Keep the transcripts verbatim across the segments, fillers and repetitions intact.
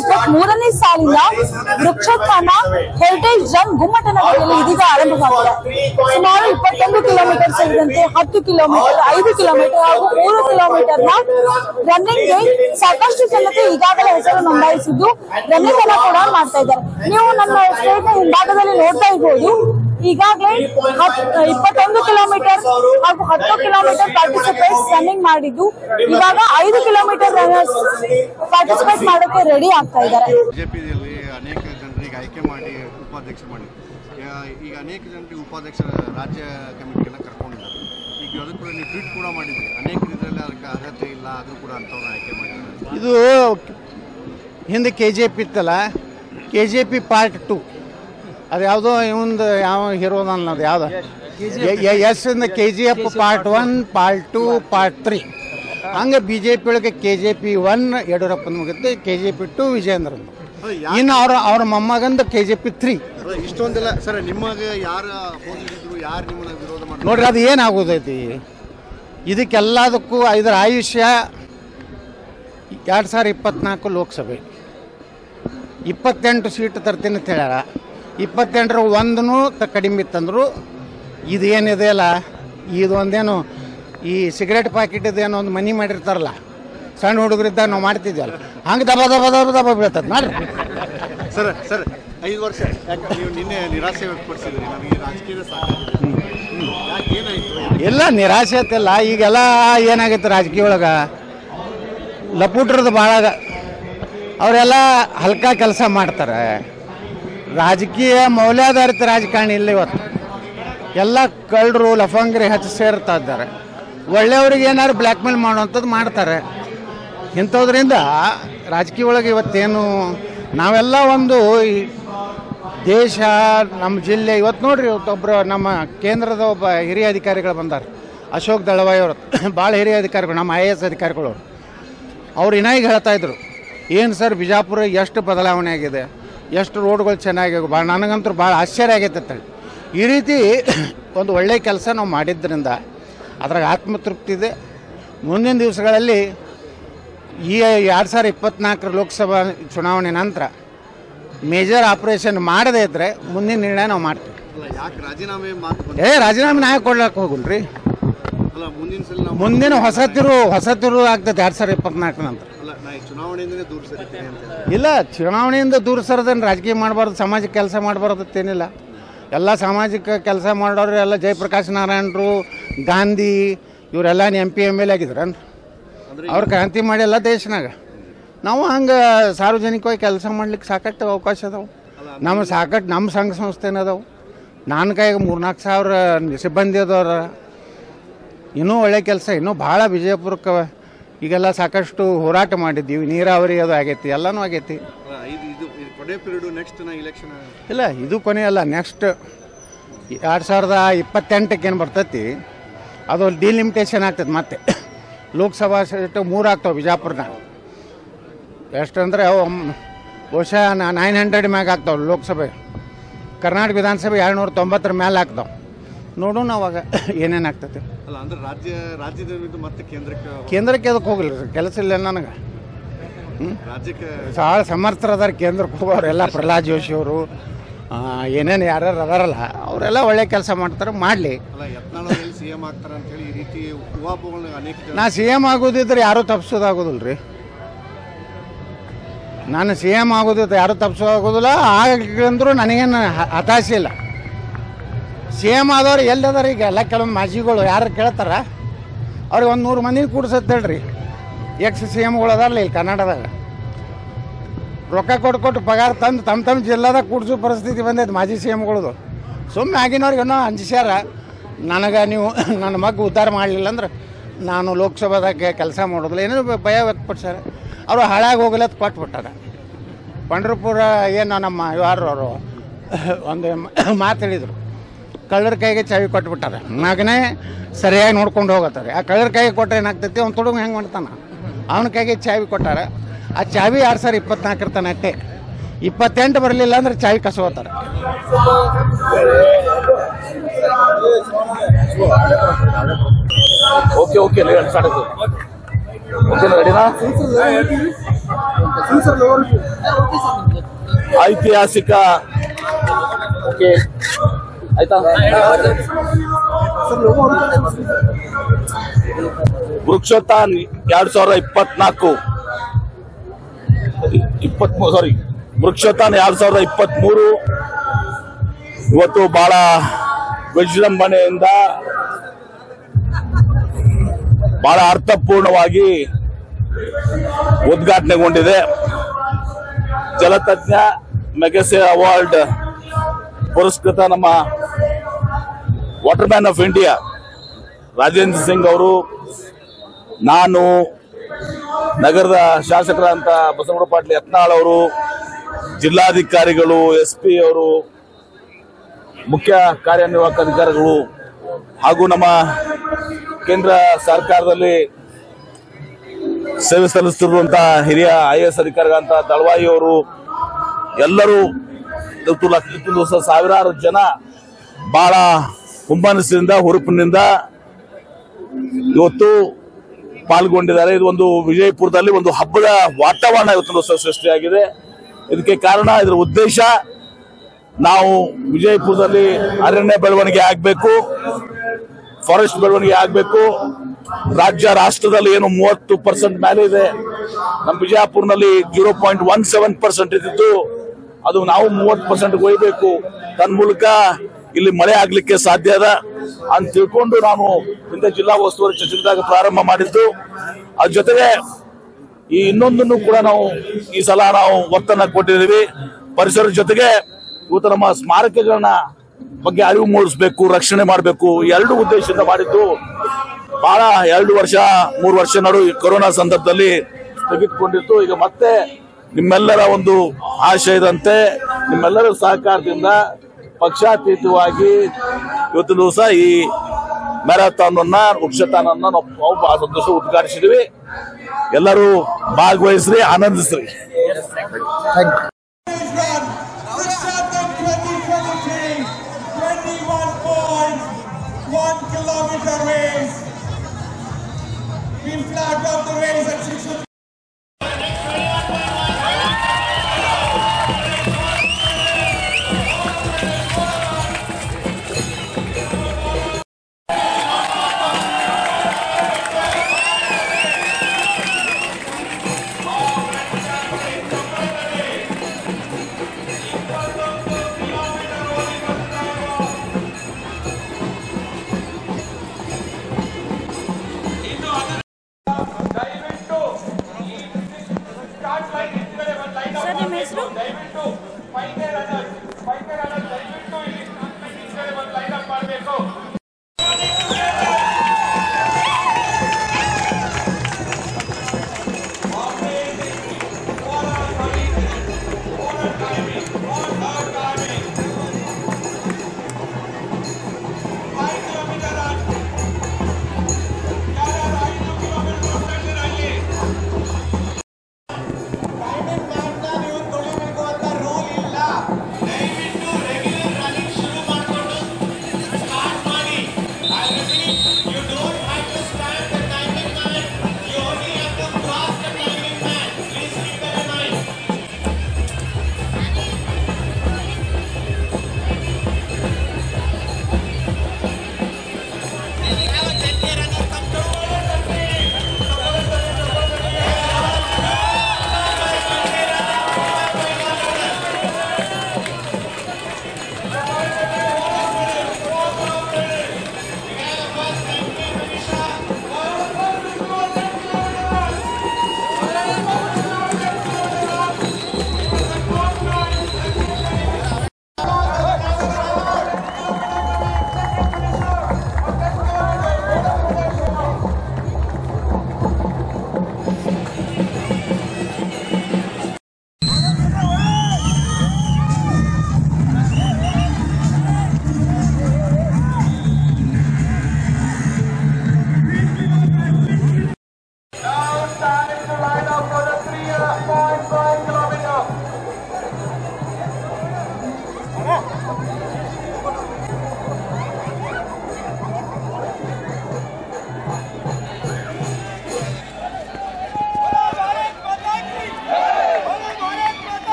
ಇಪ್ಪತ್ಮೂರನೇ ಸಾಲಿನ Vrukshotthana heritage run ಗುಮ್ಮಟನ ಮನೆಯಲ್ಲಿ ಇದೀಗ ಆರಂಭವಾಗಿದೆ. ಸುಮಾರು ಇಪ್ಪತ್ತೊಂದು ಕಿಲೋಮೀಟರ್ ಸೇರಿದಂತೆ ಹತ್ತು ಕಿಲೋಮೀಟರ್ ಐದು ಕಿಲೋಮೀಟರ್ ಹಾಗೂ ಮೂರು ಕಿಲೋಮೀಟರ್ ನ ರನ್ನಿಂಗ್ಗೆ ಸಾಕಷ್ಟು ಜನತೆ ಈಗಾಗಲೇ ಹೆಸರು ನೋಂದಾಯಿಸಿದ್ದು ರನ್ನಿಂಗ್ ಅನ್ನ ಕೂಡ ಮಾಡ್ತಾ ಇದ್ದಾರೆ. ನೀವು ನಮ್ಮ ಸ್ಟೇಟ್ ನ ಹಿಂಭಾಗದಲ್ಲಿ ನೋಡ್ತಾ ಇರಬಹುದು. ಈಗಾಗಲೇ ಇಪ್ಪತ್ತೊಂದು ಕಿಲೋಮೀಟರ್ ಹಾಗೂ ಹತ್ತು ಕಿಲೋಮೀಟರ್ ಪಾರ್ಟಿಸಿಪೇಟ್ಸ್ ರನ್ನಿಂಗ್ ಮಾಡಿದ್ದು ಇವಾಗ ಐದು ಕಿಲೋಮೀಟರ್ ರನ್ನರ್ಸ್ ಪಾರ್ಟಿಸಿಪೇಟ್ ಮಾಡೋಕೆ ರೆಡಿ ಆಗ್ತಾ ಇದ್ದಾರೆ. ಬಿಜೆಪಿಯಲ್ಲಿ ಅನೇಕ ಜನರಿಗೆ ಆಯ್ಕೆ ಮಾಡಿ ಉಪಾಧ್ಯಕ್ಷ ಮಾಡಿ ಈಗ ಅನೇಕ ಜನರಿಗೆ ಉಪಾಧ್ಯಕ್ಷ ರಾಜ್ಯ ಕಮಿಟಿಯನ್ನ ಕರ್ಕೊಂಡಿದ್ದಾರೆ. ಈಗ ಅದಕ್ಕೂ ನೀವು ಟ್ವೀಟ್ ಕೂಡ ಮಾಡಿದ್ದೀರಿ, ಅನೇಕ ಇದರಲ್ಲಿ ಅದಕ್ಕೆ ಅರ್ಹತೆ ಇಲ್ಲ ಅದು ಕೂಡ ಅಂತವ್ರು ಆಯ್ಕೆ ಮಾಡಿದ್ದಾರೆ. ಇದು ಹಿಂದೆ ಕೆ ಜೆ ಪಿ ಇತ್ತಲ್ಲ, K J P part two, ಅದು ಯಾವುದೋ ಇವಂದು ಯಾವ ಹೀರೋದ ಅನ್ನೋದು ಯಾವುದೋ ಎಸ್ ಇಂದ K G F part one part two part three ಹಂಗೆ ಬಿ ಜೆ ಪಿ ಒಳಗೆ ಕೆ ಜೆ ಪಿ ಒನ್ ಯಡಿಯೂರಪ್ಪನ ಮುಗಿತು, K J P two Vijayendra, ಇನ್ನು ಅವ್ರ ಅವ್ರ ಮೊಮ್ಮಗಂದು ಕೆ ಜೆ ಪಿ ತ್ರೀ. ಇಷ್ಟೊಂದೆಲ್ಲ ಸರ್ ನಿಮಗೆ ಯಾರು ಯಾರು ನಿಮ್ಮನ್ನ ವಿರೋಧ ಮಾಡಿ ನೋಡ್ರಿ ಅದು ಏನಾಗೋದೈತಿ? ಇದಕ್ಕೆಲ್ಲದಕ್ಕೂ ಇದರ ಆಯುಷ್ಯ ಎರಡು ಸಾವಿರದ ಇಪ್ಪತ್ನಾಲ್ಕು ಲೋಕಸಭೆ ಇಪ್ಪತ್ತೆಂಟು ಸೀಟ್ ತರ್ತೀನಿ ಅಂತ ಹೇಳ್ಯಾರ, ಇಪ್ಪತ್ತೆಂಟರ ಒಂದೂ ತ ಕಡಿಮೆ ಇತ್ತಂದರು. ಇದೇನಿದೆ ಅಲ್ಲ ಇದೊಂದೇನು ಈ ಸಿಗರೇಟ್ ಪ್ಯಾಕೆಟ್ ಇದೇನೋ ಒಂದು ಮನಿ ಮಾಡಿರ್ತಾರಲ್ಲ ಸಣ್ಣ ಹುಡುಗರಿದ್ದಾಗ ನಾವು ಮಾಡ್ತಿದ್ವಲ್ಲ ಹಂಗೆ ದಬ ದಬ ದಬ ದಬ ಬೀಳ್ತದೆ ನೋಡ್ರಿ. ಸರ್ ಸರ್ ಐದು ವರ್ಷ ನೀವು ನಿನ್ನೆ ನಿರಾಸೆ ವ್ಯಕ್ತಪಡಿಸಿದ್ರಿ, ನಮಗೆ ರಾಜಕೀಯದ ಸಾಕಾಗಿದೆ ಏನಾಯಿತು? ಎಲ್ಲ ನಿರಾಸೆ ಆಯ್ತಲ್ಲ, ಈಗೆಲ್ಲ ಏನಾಗೈತೆ ರಾಜಕೀಯ ಒಳಗೆ ಲಪೂಟ್ರದ್ದು ಭಾಳ, ಅವರೆಲ್ಲ ಹಲ್ಕ ಕೆಲಸ ಮಾಡ್ತಾರೆ. ರಾಜಕೀಯ ಮೌಲ್ಯಾಧಾರಿತ ರಾಜಕಾರಣಿ ಇಲ್ಲ ಇವತ್ತು, ಎಲ್ಲ ಕಳ್ಳರು ಲಫಂಗರಿ ಹಚ್ಚಿ ಸೇರ್ತಾ ಇದ್ದಾರೆ. ಒಳ್ಳೆಯವ್ರಿಗೆ ಏನಾದ್ರು ಬ್ಲ್ಯಾಕ್ ಮೇಲ್ ಮಾಡುವಂಥದ್ದು ಮಾಡ್ತಾರೆ. ಇಂಥದ್ರಿಂದ ರಾಜಕೀಯ ಒಳಗೆ ಇವತ್ತೇನು ನಾವೆಲ್ಲ ಒಂದು ಈ ದೇಶ ನಮ್ಮ ಜಿಲ್ಲೆ ಇವತ್ತು ನೋಡ್ರಿ, ಇವತ್ತೊಬ್ಬರು ನಮ್ಮ ಕೇಂದ್ರದ ಒಬ್ಬ ಹಿರಿಯ ಅಧಿಕಾರಿಗಳು ಬಂದಾರೆ, ಅಶೋಕ್ ದಳವಾಯಿ ಅವರು, ಭಾಳ ಹಿರಿಯ ಅಧಿಕಾರಿಗಳು, ನಮ್ಮ ಐ ಎ ಎಸ್ ಅಧಿಕಾರಿಗಳು. ಅವ್ರು ಇನ್ನಾಗಿ ಹೇಳ್ತಾಯಿದ್ರು, ಏನು ಸರ್ ಬಿಜಾಪುರ ಎಷ್ಟು ಬದಲಾವಣೆ ಆಗಿದೆ, ಎಷ್ಟು ರೋಡ್ಗಳು ಚೆನ್ನಾಗಿ, ಭಾಳ ನನಗಂತೂ ಭಾಳ ಆಶ್ಚರ್ಯ ಆಗೈತೆ ಅಂತೇಳಿ. ಈ ರೀತಿ ಒಂದು ಒಳ್ಳೆಯ ಕೆಲಸ ನಾವು ಮಾಡಿದ್ದರಿಂದ ಅದ್ರಾಗ ಆತ್ಮತೃಪ್ತಿ ಇದೆ. ಮುಂದಿನ ದಿವಸಗಳಲ್ಲಿ ಈ ಎರಡು ಸಾವಿರದ ಇಪ್ಪತ್ತ್ನಾಲ್ಕರ ಲೋಕಸಭಾ ಚುನಾವಣೆ ನಂತರ ಮೇಜರ್ ಆಪ್ರೇಷನ್ ಮಾಡದೇ ಇದ್ದರೆ ಮುಂದಿನ ನಿರ್ಣಯ ನಾವು ಮಾಡ್ತೀವಿ. ರಾಜೀನಾಮೆ ಏ ರಾಜೀನಾಮೆ ನಾ ಕೊಡ್ಲಕ್ಕೆ ಹೋಗಲ್ರಿ, ಮುಂದಿನ ಹೊಸ ತಿರು ಹೊಸ ತಿರು ಆಗ್ತದೆ ಎರಡು ಸಾವಿರದ ಇಪ್ಪತ್ತ್ನಾಲ್ಕರ ನಂತರ. ಇಲ್ಲ ಚುನಾವಣೆಯಿಂದ ದೂರ ಸರದನ್ನು ರಾಜಕೀಯ ಮಾಡಬಾರ್ದು, ಸಾಮಾಜಿಕ ಕೆಲಸ ಮಾಡಬಾರ್ದು ಅಂತೇನಿಲ್ಲ. ಎಲ್ಲ ಸಾಮಾಜಿಕ ಕೆಲಸ ಮಾಡೋರು ಎಲ್ಲ ಜಯಪ್ರಕಾಶ್ ನಾರಾಯಣರು, ಗಾಂಧಿ ಇವರೆಲ್ಲ ಎಂ ಪಿ ಎಮ್ ಎಲ್ ಆಗಿದ್ರ ಅವ್ರು ಕ್ರಾಂತಿ ಮಾಡಿಲ್ಲ ದೇಶನಾಗ. ನಾವು ಹಂಗೆ ಸಾರ್ವಜನಿಕವಾಗಿ ಕೆಲಸ ಮಾಡ್ಲಿಕ್ಕೆ ಸಾಕಷ್ಟು ಅವಕಾಶ ಅದಾವೆ, ನಮ್ಮ ಸಾಕಷ್ಟು ನಮ್ಮ ಸಂಘ ಸಂಸ್ಥೆನ ಅದಾವೆ. ನಾನು ಕೈಗೆ ಮೂರ್ನಾಲ್ಕು ಸಾವಿರ ಸಿಬ್ಬಂದಿ ಅದವ್ರ, ಇನ್ನೂ ಒಳ್ಳೆ ಕೆಲಸ ಇನ್ನೂ ಭಾಳ ವಿಜಯಪುರಕ್ಕೆ. ಈಗೆಲ್ಲ ಸಾಕಷ್ಟು ಹೋರಾಟ ಮಾಡಿದ್ದೀವಿ, ನೀರಾವರಿ ಅದು ಆಗೈತಿ, ಎಲ್ಲನೂ ಆಗೈತಿ. ಇಲ್ಲ ಇದು ಕೊನೆಯಲ್ಲ, ನೆಕ್ಸ್ಟ್ ಎರಡು ಸಾವಿರದ ಇಪ್ಪತ್ತೆಂಟಕ್ಕೆ ಏನು ಬರ್ತೈತಿ ಅದು ಡಿಲಿಮಿಟೇಷನ್ ಆಗ್ತದೆ. ಮತ್ತೆ ಲೋಕಸಭಾ ಸೀಟು ಮೂರು ಆಗ್ತಾವೆ ಬಿಜಾಪುರನಾಗ, ಎಷ್ಟಂದರೆ ಬಹುಶಃ ನೈನ್ ಹಂಡ್ರೆಡ್ ಮ್ಯಾಗ ಆಗ್ತಾವೆ ಲೋಕಸಭೆ, ಕರ್ನಾಟಕ ವಿಧಾನಸಭೆ ಎರಡು ನೂರ ತೊಂಬತ್ತರ ಮೇಲೆ ಆಗ್ತಾವೆ. ನೋಡೋಣ ಅವಾಗ ಏನೇನು ಆಗ್ತೈತೆ. ಅಲ್ಲ ಅಂದ್ರೆ ರಾಜ್ಯ ರಾಜ್ಯದ ಮತ್ತೆ ಕೇಂದ್ರಕ್ಕೆ ಕೇಂದ್ರಕ್ಕೆ ಅದಕ್ಕೆ ಹೋಗಲಿ ಕೆಲಸ ಇಲ್ಲ ನನಗೆ. ಹ್ಞೂ ರಾಜ್ಯಕ್ಕೆ ಭಾಳ ಸಮರ್ಥರು ಅದಾರ ಕೇಂದ್ರಕ್ಕೆ ಹೋಗೋರು, ಎಲ್ಲ ಪ್ರಹ್ಲಾದ್ ಜೋಶಿ ಅವರು ಏನೇನು ಯಾರ್ಯಾರು ಅದಾರಲ್ಲ ಅವರೆಲ್ಲ ಒಳ್ಳೆ ಕೆಲಸ ಮಾಡ್ತಾರೆ, ಮಾಡಲಿ. ಸಿ ಎಮ್ ಆಗ್ತಾರೆ ಅಂತೇಳಿ ಈ ರೀತಿ ಉಪಾಪಗಳನ್ನ ಅನೇಕ ನಾ ಸಿ ಎಮ್ ಆಗೋದಿದ್ರೆ ಯಾರೂ ತಪ್ಪಿಸೋದಾಗೋದಿಲ್ಲ ರೀ, ನಾನು ಸಿ ಎಮ್ ಆಗೋದಿದ್ರೆ ಯಾರೂ ತಪ್ಪಿಸೋದಾಗೋದಿಲ್ಲ. ಆಗಂದ್ರೂ ನನಗೇನು ಹತಾಶೆ ಇಲ್ಲ. ಸಿ ಎಮ್ ಆದವ್ರು ಎಲ್ಲಿ ಅದಾರ ಈಗ? ಎಲ್ಲ ಕೆಲವೊಂದು ಮಾಜಿಗಳು ಯಾರು ಕೇಳ್ತಾರ ಅವ್ರಿಗೆ ಒಂದು ನೂರು ಮಂದಿನ ಕೂಡ್ಸತ್ತೆ ಹೇಳ್ರಿ. ಎಕ್ಸ್ ಸಿ ಎಮ್ಗಳು ಅದಾರಲ್ಲ ಇಲ್ಲಿ ಕರ್ನಾಟಕದಾಗ, ರೊಕ್ಕ ಕೊಟ್ಟು ಕೊಟ್ಟು ಪಗಾರ ತಂದು ತಮ್ಮ ತಮ್ಮ ಜಿಲ್ಲಾದಾಗ ಕೂಡ್ಸೋ ಪರಿಸ್ಥಿತಿ ಬಂದೈತೆ ಮಾಜಿ ಸಿ ಎಮ್ಗಳದು. ಸುಮ್ಮನೆ ಆಗಿನವ್ರಿಗೆ ಏನೋ ಅಂಜಿಸ್ಯಾರ, ನನಗೆ ನೀವು ನನ್ನ ಮಗು ಉದ್ಧಾರ ಮಾಡಲಿಲ್ಲ ಅಂದ್ರೆ ನಾನು ಲೋಕಸಭಾದಾಗ ಕೆಲಸ ಮಾಡೋದಿಲ್ಲ ಏನೋ ಭಯ ವ್ಯಕ್ತಪಡಿಸ್ಯಾರ. ಅವರು ಹಾಳಾಗಿ ಹೋಗಲತ್ತು ಕೊಟ್ಬಿಟ್ಟಾರ. ಪಂಡ್ರಪುರ ಏನು ನಮ್ಮ ಯಾರು ಅವರು ಒಂದು ಮಾತು ಹೇಳಿದರು, ಕಳ್ಳರ ಕೈಗೆ ಚಾವಿ ಕೊಟ್ಬಿಟ್ಟಾರೆ, ಮಗನೇ ಸರಿಯಾಗಿ ನೋಡ್ಕೊಂಡು ಹೋಗತ್ತಾರೆ. ಆ ಕಳ್ಳರ ಕೈಗೆ ಕೊಟ್ಟರೆ ಏನಾಗ್ತೈತಿ, ಅವ್ನು ತೊಡಗು ಹೆಂಗೆ ಮಾಡ್ತಾನೆ? ಅವನ ಕೈಗೆ ಚಾವಿ ಕೊಟ್ಟಾರೆ, ಆ ಚಾವಿ ಎರಡು ಸಾವಿರ ಇಪ್ಪತ್ನಾಲ್ಕರ ತನ ಅಟ್ಟೆ, ಇಪ್ಪತ್ತೆಂಟು ಬರಲಿಲ್ಲ ಅಂದ್ರೆ ಚಾವಿ ಕಸೋತಾರೆ. ಓಕೆ ಓಕೆ ರೆಡಿನಾ? ಐತಿಹಾಸಿಕ ಓಕೆ ಆಯ್ತಾ ವೃಕ್ಷೋತ್ಥಾನ ಎರಡ್ ಸಾವಿರದ ಇಪ್ಪತ್ನಾಲ್ಕು ಇಪ್ಪತ್ಮೂರು ಸಾರಿ ವೃಕ್ಷೋತ್ಥಾನ ಎರಡ್ ಸಾವಿರದ ಇಪ್ಪತ್ಮೂರು ಇವತ್ತು ಬಹಳ ವಿಜೃಂಭಣೆಯಿಂದ ಬಹಳ ಅರ್ಥಪೂರ್ಣವಾಗಿ ಉದ್ಘಾಟನೆಗೊಂಡಿದೆ. ಜಲತಜ್ಞ ಮೆಗಸೆ ಅವಾರ್ಡ್ ಪುರಸ್ಕೃತ ನಮ್ಮ water man of India Rajendra Singh ಅವರು, ನಾನು, ನಗರದ ಶಾಸಕರಾದಂಥ ಬಸವನಗೌಡ ಪಾಟೀಲ್ ಯತ್ನಾಳ್ ಅವರು, ಜಿಲ್ಲಾಧಿಕಾರಿಗಳು, ಎಸ್ ಪಿ ಅವರು, ಮುಖ್ಯ ಕಾರ್ಯನಿರ್ವಾಹಕ ಅಧಿಕಾರಿಗಳು ಹಾಗೂ ನಮ್ಮ ಕೇಂದ್ರ ಸರ್ಕಾರದಲ್ಲಿ ಸೇವೆ ಸಲ್ಲಿಸುತ್ತಿರುವಂತಹ ಹಿರಿಯ ಐ ಎ ಎಸ್ ಅಧಿಕಾರಿಗಳಂತ ದಳವಾಯಿ ಅವರು ಎಲ್ಲರೂ ಸಾವಿರಾರು ಜನ ಬಹಳ ಹುಮ್ಮನಸ್ಸಿನಿಂದ ಹುರುಪಿನಿಂದ ಇವತ್ತು ಪಾಲ್ಗೊಂಡಿದ್ದಾರೆ. ಇದು ಒಂದು ವಿಜಯಪುರದಲ್ಲಿ ಒಂದು ಹಬ್ಬದ ವಾತಾವರಣ ಇವತ್ತು ಸೃಷ್ಟಿಯಾಗಿದೆ. ಇದಕ್ಕೆ ಕಾರಣ, ಇದರ ಉದ್ದೇಶ, ನಾವು ವಿಜಯಪುರದಲ್ಲಿ ಅರಣ್ಯ ಬೆಳವಣಿಗೆ ಆಗಬೇಕು, ಫಾರೆಸ್ಟ್ ಬೆಳವಣಿಗೆ ಆಗಬೇಕು. ರಾಜ್ಯ ರಾಷ್ಟ್ರದಲ್ಲಿ ಏನು ಮೂವತ್ತು ಪರ್ಸೆಂಟ್ ಮೇಲೆ ಇದೆ, ನಮ್ಮ ಬಿಜಾಪುರ್ನಲ್ಲಿ zero point one seven percent ಇದ್ದಿತ್ತು, ಅದು ನಾವು ಮೂವತ್ತು ಪರ್ಸೆಂಟ್ ಒಯ್ಯಬೇಕು. ತನ್ಮೂಲಕ ಇಲ್ಲಿ ಮಳೆ ಆಗ್ಲಿಕ್ಕೆ ಸಾಧ್ಯ ಅದ ಅಂತ ತಿಳ್ಕೊಂಡು ನಾನು ಹಿಂದೆ ಜಿಲ್ಲಾ ಉಸ್ತುವಾರಿ ಸಚಿವರಾಗಿ ಪ್ರಾರಂಭ ಮಾಡಿದ್ದು. ಅದ್ರ ಜೊತೆಗೆ ಈ ಇನ್ನೊಂದನ್ನು ಕೂಡ ನಾವು ಈ ಸಲ ನಾವು ಒತ್ತನ್ನು ಕೊಟ್ಟಿದ್ದೀವಿ. ಪರಿಸರದ ಜೊತೆಗೆ ಇವತ್ತು ನಮ್ಮ ಸ್ಮಾರಕಗಳನ್ನ ಬಗ್ಗೆ ಅರಿವು ಮೂಡಿಸಬೇಕು, ರಕ್ಷಣೆ ಮಾಡಬೇಕು, ಎರಡು ಉದ್ದೇಶದಿಂದ ಮಾಡಿದ್ದು. ಬಹಳ ಎರಡು ವರ್ಷ ಮೂರು ವರ್ಷ ನಡುವೆ ಕೊರೋನಾ ಸಂದರ್ಭದಲ್ಲಿ ತೆಗೆದುಕೊಂಡಿತ್ತು. ಈಗ ಮತ್ತೆ ನಿಮ್ಮೆಲ್ಲರ ಒಂದು ಆಶಯದಂತೆ ನಿಮ್ಮೆಲ್ಲರ ಸಹಕಾರದಿಂದ ಪಕ್ಷಾತೀತವಾಗಿ ಇವತ್ತು ದಿವಸ ಈ ಮ್ಯಾರಥಾನ್ ಅನ್ನ ವೃಕ್ಷತಾನ ನಾವು ಬಹಳ ಸಂತೋಷ ಉದ್ಘಾಟಿಸಿದ್ವಿ. ಎಲ್ಲರೂ ಭಾಗವಹಿಸ್ರಿ, ಆನಂದಿಸ್ರಿ.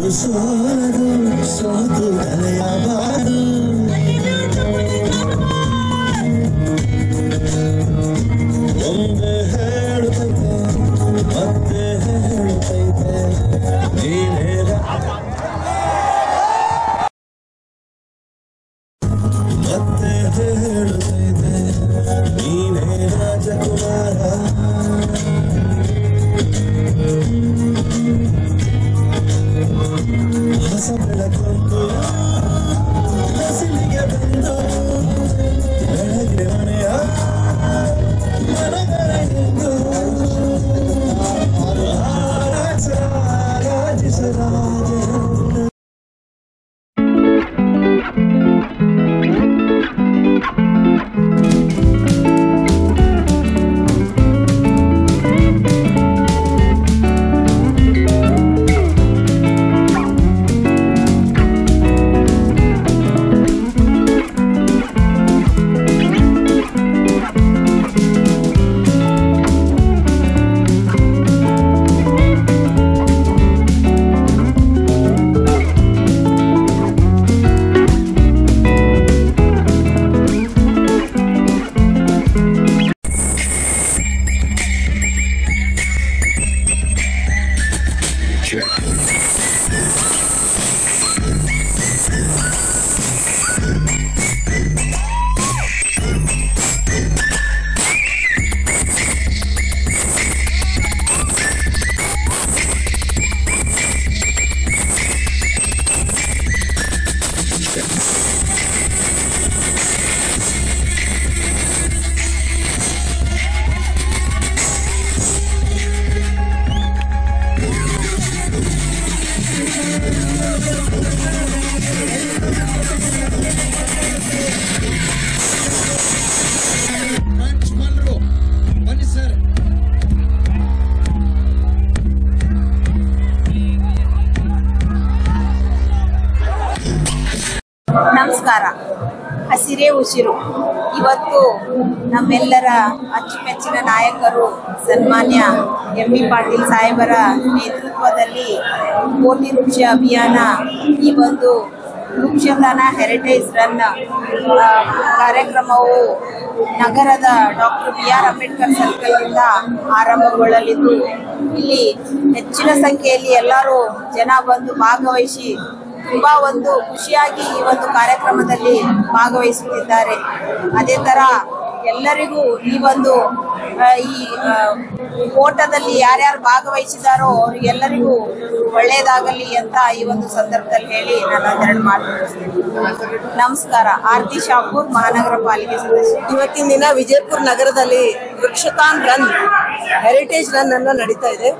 Swaru swatu dalya baadu onde heluthe matte heluthe neene ra matte heluthe neene rajakumara sabla konto nasiliga bando rehne wale aa mara garendo hara chara jisraje ಹಸಿರೇ ಉಸಿರು। ಇವತ್ತು ನಮ್ಮೆಲ್ಲರ ಅಚ್ಚುಮೆಚ್ಚಿನ ನಾಯಕರು ಸನ್ಮಾನ್ಯ ಎಂ ಬಿ ಪಾಟೀಲ್ ಸಾಹೇಬರ ನೇತೃತ್ವದಲ್ಲಿ ಕೋಟಿ ವೃಕ್ಷ ಅಭಿಯಾನ ಈ ಒಂದು ವೃಕ್ಷದಾನ ಹೆರಿಟೇಜ್ ರನ್ ಕಾರ್ಯಕ್ರಮವು ನಗರದ ಡಾಕ್ಟರ್ ಬಿ ಆರ್ ಅಂಬೇಡ್ಕರ್ ಸರ್ಕಲ್ನಿಂದ ಆರಂಭಗೊಳ್ಳಲಿದ್ದು ಇಲ್ಲಿ ಹೆಚ್ಚಿನ ಸಂಖ್ಯೆಯಲ್ಲಿ ಎಲ್ಲರೂ ಜನ ಬಂದು ಭಾಗವಹಿಸಿ ತುಂಬಾ ಒಂದು ಖುಷಿಯಾಗಿ ಈ ಒಂದು ಕಾರ್ಯಕ್ರಮದಲ್ಲಿ ಭಾಗವಹಿಸುತ್ತಿದ್ದಾರೆ। ಅದೇ ತರ ಎಲ್ಲರಿಗೂ ಈ ಒಂದು ಈ ಓಟದಲ್ಲಿ ಯಾರ್ಯಾರು ಭಾಗವಹಿಸಿದಾರೋ ಅವರಿಗೆಲ್ಲರಿಗೂ ಒಳ್ಳೆಯದಾಗಲಿ ಅಂತ ಈ ಒಂದು ಸಂದರ್ಭದಲ್ಲಿ ಹೇಳಿ ನಾನು ಎರಡು ಮಾತನಾಡುತ್ತೇನೆ। ನಮಸ್ಕಾರ, ಆರ್ತಿ ಶಾಪೂರ್, ಮಹಾನಗರ ಪಾಲಿಕೆ ಸದಸ್ಯ। ಇವತ್ತಿನ ದಿನ ವಿಜಯಪುರ ನಗರದಲ್ಲಿ ವೃಕ್ಷತಾನ್ ರನ್ ಹೆರಿಟೇಜ್ ರನ್ ಅನ್ನು ನಡೀತಾ ಇದೆ।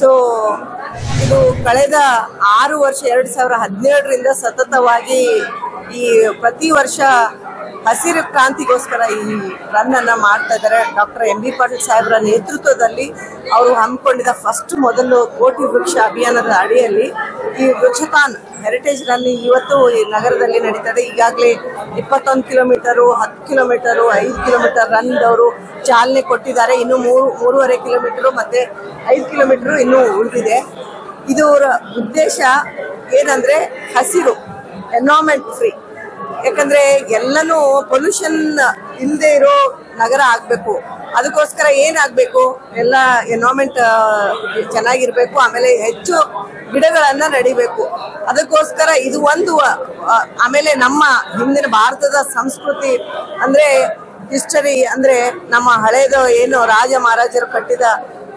ಸೊ ಇದು ಕಳೆದ ಆರು ವರ್ಷ ಎರಡು ಸಾವಿರ ಹದಿನೇಳರಿಂದ ಸತತವಾಗಿ ಈ ಪ್ರತಿ ವರ್ಷ ಹಸಿರು ಕ್ರಾಂತಿಗೋಸ್ಕರ ಈ ರನ್ ಅನ್ನ ಮಾಡ್ತಾ ಇದ್ದಾರೆ। ಡಾಕ್ಟರ್ ಎಂ ಬಿ ಪಾಟೀಲ್ ಸಾಹೇಬ್ರ ನೇತೃತ್ವದಲ್ಲಿ ಅವರು ಹಮ್ಮಿಕೊಂಡಿದ್ದ ಫಸ್ಟ್ ಮೊದಲು ಕೋಟಿ ವೃಕ್ಷ ಅಭಿಯಾನದ ಅಡಿಯಲ್ಲಿ ಈ ವೃಕ್ಷತಾನ್ ಹೆರಿಟೇಜ್ ರನ್ ಇವತ್ತು ಈ ನಗರದಲ್ಲಿ ನಡೀತದೆ। ಈಗಾಗಲೇ ಇಪ್ಪತ್ತೊಂದು ಕಿಲೋಮೀಟರು, ಹತ್ತು ಕಿಲೋಮೀಟರು, ಐದು ಕಿಲೋಮೀಟರ್ ರನ್ ಅವರು ಚಾಲನೆ ಕೊಟ್ಟಿದ್ದಾರೆ। ಇನ್ನು ಮೂರು ಮೂರುವರೆ ಕಿಲೋಮೀಟರು ಮತ್ತೆ ಐದು ಕಿಲೋಮೀಟರು ಇನ್ನೂ ಉಳಿದಿದೆ। ಇದರ ಉದ್ದೇಶ ಏನಂದ್ರೆ ಹಸಿರು, ಎನ್ವೈರನ್ಮೆಂಟ್ ಫ್ರೀ, ಯಾಕಂದ್ರೆ ಎಲ್ಲನೂ ಪೊಲ್ಯೂಷನ್ ಇಲ್ಲದೆ ಇರೋ ನಗರ ಆಗ್ಬೇಕು। ಅದಕ್ಕೋಸ್ಕರ ಏನಾಗಬೇಕು, ಎಲ್ಲ ಎನ್ವೈರನ್ಮೆಂಟ್ ಚೆನ್ನಾಗಿರ್ಬೇಕು, ಆಮೇಲೆ ಹೆಚ್ಚು ಗಿಡಗಳನ್ನ ನೆಡಬೇಕು, ಅದಕ್ಕೋಸ್ಕರ ಇದು ಒಂದು। ಆಮೇಲೆ ನಮ್ಮ ಹಿಂದಿನ ಭಾರತದ ಸಂಸ್ಕೃತಿ ಅಂದ್ರೆ ಹಿಸ್ಟರಿ ಅಂದ್ರೆ ನಮ್ಮ ಹಳೇದು ಏನು ರಾಜ ಮಹಾರಾಜರು ಕಟ್ಟಿದ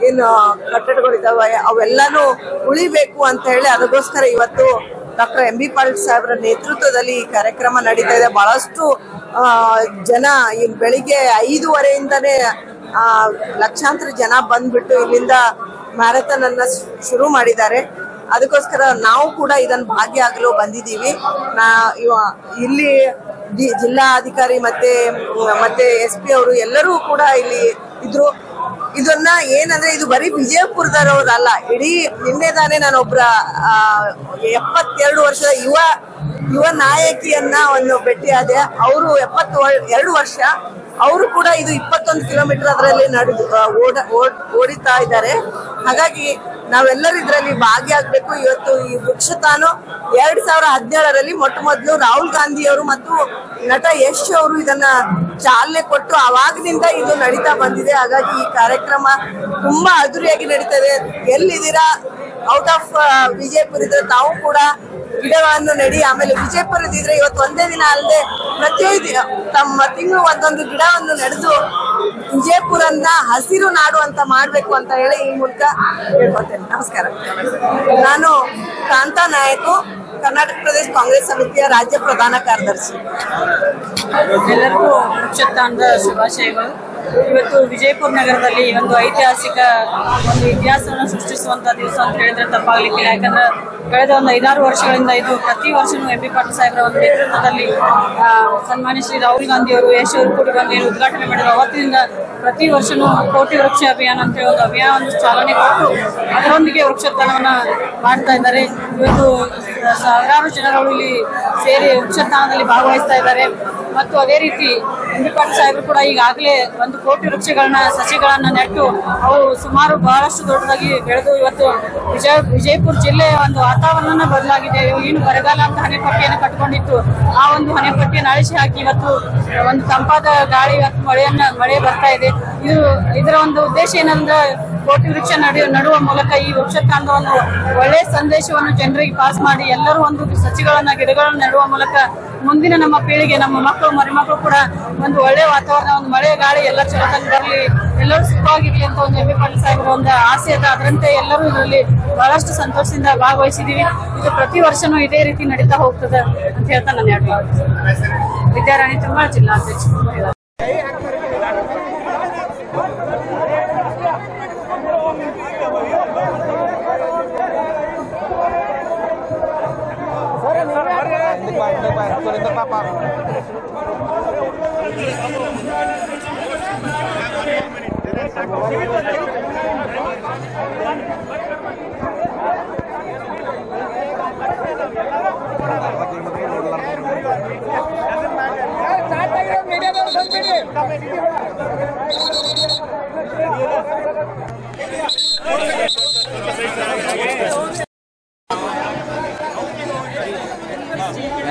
ಏನು ಕಟ್ಟಡಗಳಿದಾವೆ ಅವೆಲ್ಲಾನು ಉಳಿಬೇಕು ಅಂತ ಹೇಳಿ ಅದಕ್ಕೋಸ್ಕರ ಇವತ್ತು ಡಾಕ್ಟರ್ ಎಂ ಬಿ ಪಾಟೀಲ್ ಸಾಹೇಬ್ರ ನೇತೃತ್ವದಲ್ಲಿ ಈ ಕಾರ್ಯಕ್ರಮ ನಡೀತಾ ಇದೆ। ಬಹಳಷ್ಟು ಜನ ಈ ಬೆಳಿಗ್ಗೆ ಐದೂವರೆಯಿಂದನೇ ಆ ಲಕ್ಷಾಂತರ ಜನ ಬಂದ್ಬಿಟ್ಟು ಇಲ್ಲಿಂದ ಮ್ಯಾರಥಾನ್ ಅನ್ನ ಶುರು ಮಾಡಿದ್ದಾರೆ। ಅದಕ್ಕೋಸ್ಕರ ನಾವು ಕೂಡ ಇದನ್ನ ಭಾಗಿಯಾಗಲು ಬಂದಿದ್ದೀವಿ। ನಾ ಇವ ಇಲ್ಲಿ ಜಿಲ್ಲಾಧಿಕಾರಿ ಮತ್ತೆ ಮತ್ತೆ ಎಸ್ ಪಿ ಅವರು ಎಲ್ಲರೂ ಕೂಡ ಇಲ್ಲಿ ಇದ್ರು। ಇದನ್ನ ಏನಂದ್ರೆ ಇದು ಬರೀ ವಿಜಯಪುರದವ್ರಲ್ಲ, ಇಡೀ ನಿನ್ನೆ ತಾನೇ ನಾನೊಬ್ರ ಆ ಎಪ್ಪತ್ತೆರಡು ವರ್ಷದ ಯುವ ಯುವ ನಾಯಕಿಯನ್ನ ಒಂದು ಭೇಟಿಯಾದೆ। ಅವರು ಎಪ್ಪತ್ತು ಎರಡು ವರ್ಷ ಅವರು ಕೂಡ ಇದು ಇಪ್ಪತ್ತೊಂದು ಕಿಲೋಮೀಟರ್ ಅದರಲ್ಲಿ ನಡೆದು ಓಡ ಓಡಿತಾ ಇದ್ದಾರೆ। ಹಾಗಾಗಿ ನಾವೆಲ್ಲರೂ ಇದರಲ್ಲಿ ಭಾಗಿಯಾಗಬೇಕು। ಇವತ್ತು ಈ ವೃಕ್ಷತಾನು ಎರಡ್ ಸಾವಿರದ ಹದಿನೇಳರಲ್ಲಿ ಮೊಟ್ಟ ಮೊದಲು ರಾಹುಲ್ ಗಾಂಧಿ ಅವರು ಮತ್ತು ನಟ ಯಶ್ ಅವರು ಇದನ್ನ ಚಾಲನೆ ಕೊಟ್ಟು ಅವಾಗಲಿಂದ ಇದು ನಡೀತಾ ಬಂದಿದೆ। ಹಾಗಾಗಿ ಈ ಕಾರ್ಯಕ್ರಮ ತುಂಬಾ ಅದ್ದೂರಿಯಾಗಿ ನಡೀತಾ ಇದೆ। ಎಲ್ಲಿದ್ದೀರಾ ಔಟ್ ಆಫ್ ವಿಜಯಪುರ ಇದ್ರೆ ತಾವು ಕೂಡ ಗಿಡಗಳನ್ನು ನೆಡಿ, ಆಮೇಲೆ ವಿಜಯಪುರ ಇದ್ರೆ ಇವತ್ತು ಒಂದೇ ದಿನ ಅಲ್ಲದೆ ಪ್ರತಿಯೊಂದು ತಮ್ಮ ತಿಂಗಳು ಒಂದೊಂದು ಗಿಡವನ್ನು ನಡೆದು ವಿಜಯಪುರನ್ನ ಹಸಿರು ನಾಡು ಅಂತ ಮಾಡ್ಬೇಕು ಅಂತ ಹೇಳಿ ಈ ಮೂಲಕ ಹೇಳ್ಕೊತೇನೆ। ನಮಸ್ಕಾರ, ನಾನು ಕಾಂತಾ ನಾಯಕು, ಕರ್ನಾಟಕ ಪ್ರದೇಶ ಕಾಂಗ್ರೆಸ್ ಸಮಿತಿಯ ರಾಜ್ಯ ಪ್ರಧಾನ ಕಾರ್ಯದರ್ಶಿ। ಎಲ್ಲರಿಗೂ ವೃಕ್ಷತಾನದ ಶುಭಾಶಯಗಳು। ಇವತ್ತು ವಿಜಯಪುರ ನಗರದಲ್ಲಿ ಒಂದು ಐತಿಹಾಸಿಕ ಒಂದು ಇತಿಹಾಸವನ್ನು ಸೃಷ್ಟಿಸುವಂತ ದಿವಸ ಅಂತ ಹೇಳಿದ್ರೆ ತಪ್ಪಾಗಲಿಕ್ಕಿಲ್ಲ। ಯಾಕಂದ್ರೆ ಕಳೆದ ಒಂದು ಐದಾರು ವರ್ಷಗಳಿಂದ ಇದು ಪ್ರತಿ ವರ್ಷವೂ ಎಂ ಬಿ ಪಾಟೀಲ್ ಸಾಹೇಬ್ರ ಒಂದು ನೇತೃತ್ವದಲ್ಲಿ ಸನ್ಮಾನ್ಯ ಶ್ರೀ ರಾಹುಲ್ ಗಾಂಧಿ ಅವರು, ಯಶ್ ಅವರು ಕೂಡ ಬಂದು ಏನು ಉದ್ಘಾಟನೆ ಮಾಡಿದ್ರು, ಅವತ್ತಿನಿಂದ ಪ್ರತಿ ವರ್ಷವೂ ಕೋಟಿ ವೃಕ್ಷ ಅಭಿಯಾನ ಅಂತ ಹೇಳಿ ಒಂದು ಅಭಿಯಾನವನ್ನು ಚಾಲನೆ ಕೊಟ್ಟು ಅದರೊಂದಿಗೆ ವೃಕ್ಷತಾನವನ್ನು ಮಾಡ್ತಾ ಇದ್ದಾರೆ। ಇವತ್ತು ಸಾವಿರಾರು ಜನಗಳು ಇಲ್ಲಿ ಸೇರಿ ವೃಕ್ಷತಾನದಲ್ಲಿ ಭಾಗವಹಿಸ್ತಾ ಇದ್ದಾರೆ। ಮತ್ತು ಅದೇ ರೀತಿ ಎಂ ಬಿ ಪಾಟೀಲ್ ಸಾಹೇಬರು ಕೂಡ ಈಗಾಗಲೇ ಒಂದು ಕೋಟಿ ವೃಕ್ಷಗಳನ್ನ ಸಸಿಗಳನ್ನ ನೆಟ್ಟು ಅವು ಸುಮಾರು ಬಹಳಷ್ಟು ದೊಡ್ಡದಾಗಿ ಬೆಳೆದು ಇವತ್ತು ವಿಜಯ ವಿಜಯಪುರ ಜಿಲ್ಲೆಯ ಒಂದು ವಾತಾವರಣ ಬದಲಾಗಿದೆ। ಏನು ಬರಗಾಲ ಅಂತ ಹಣೆಪಟ್ಟಿಯನ್ನು ಕಟ್ಕೊಂಡಿತ್ತು, ಆ ಒಂದು ಹಣೆಪಟ್ಟಿಯನ್ನು ಅಳಿಸಿ ಹಾಕಿ ಇವತ್ತು ಒಂದು ತಂಪಾದ ಗಾಳಿ ಮತ್ತು ಮಳೆಯನ್ನ ಮಳೆ ಬರ್ತಾ ಇದೆ। ಇದು ಇದರ ಒಂದು ಉದ್ದೇಶ ಏನಂದ್ರೆ ಕೋಟಿ ವೃಕ್ಷ ನಡುವ ನಡುವ ಮೂಲಕ ಈ ವೃಕ್ಷತಾನದ ಒಂದು ಒಳ್ಳೆಯ ಸಂದೇಶವನ್ನು ಜನರಿಗೆ ಪಾಸ್ ಮಾಡಿ ಎಲ್ಲರೂ ಒಂದು ಸಸಿಗಳನ್ನ ಗಿಡಗಳನ್ನ ನೆಡುವ ಮೂಲಕ ಮುಂದಿನ ನಮ್ಮ ಪೀಳಿಗೆ, ನಮ್ಮ ಮಕ್ಕಳು ಮರಿಮಕ್ಕಳು ಕೂಡ ಒಂದು ಒಳ್ಳೆಯ ವಾತಾವರಣ, ಒಂದು ಮಳೆ ಗಾಳಿ ಎಲ್ಲ ಚಲೋತನ ಬರಲಿ, ಎಲ್ಲರೂ ಸುಖವಾಗಿರ್ಲಿ ಅಂತ ಒಂದು ಎಂ ಬಿ ಪಾಟೀಲ್ ಸಾಹೇಬ್ರ ಒಂದು ಆಸೆ ಅದ। ಅದರಂತೆ ಎಲ್ಲರೂ ಇದರಲ್ಲಿ ಬಹಳಷ್ಟು ಸಂತೋಷದಿಂದ ಭಾಗವಹಿಸಿದೀವಿ। ಇದು ಪ್ರತಿ ವರ್ಷನೂ ಇದೇ ರೀತಿ ನಡೀತಾ ಹೋಗ್ತದೆ ಅಂತ ಹೇಳ್ತಾ ನಾನು ಹೇಳ್ತಾ ವಿದ್ಯಾರಾಣಿ ತುಂಬಾ ಜಿಲ್ಲಾಧ್ಯಕ್ಷ।